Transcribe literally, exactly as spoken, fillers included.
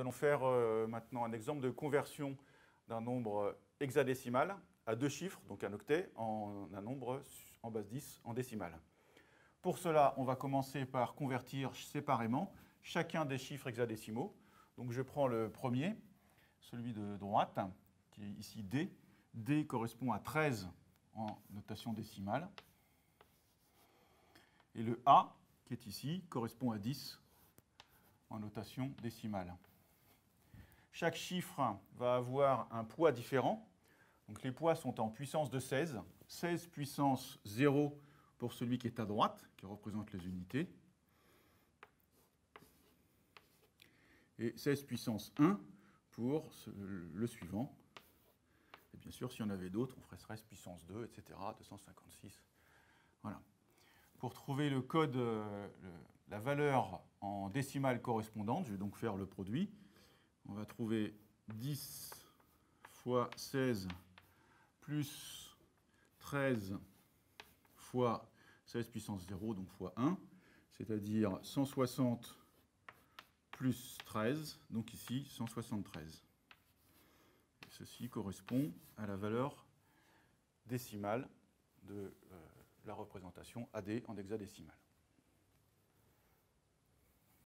nous allons faire euh, maintenant un exemple de conversion d'un nombre hexadécimal à deux chiffres, donc un octet, en un nombre en base dix en décimale. Pour cela, on va commencer par convertir séparément chacun des chiffres hexadécimaux. Donc je prends le premier, celui de droite, qui est ici D. D correspond à treize en notation décimale. Et le A, qui est ici, correspond à dix en notation décimale. Chaque chiffre va avoir un poids différent. Donc les poids sont en puissance de seize. seize puissance zéro pour celui qui est à droite, qui représente les unités. Et seize puissance un pour le suivant. Et bien sûr, si on avait d'autres, on ferait treize puissance deux, et cetera, deux cent cinquante-six. Voilà. Pour trouver le code, euh, le, la valeur en décimale correspondante, je vais donc faire le produit. On va trouver dix fois seize plus treize fois seize puissance zéro, donc fois un, c'est-à-dire cent soixante plus treize, donc ici cent soixante-treize. Et ceci correspond à la valeur décimale de euh, la représentation A D en hexadécimale.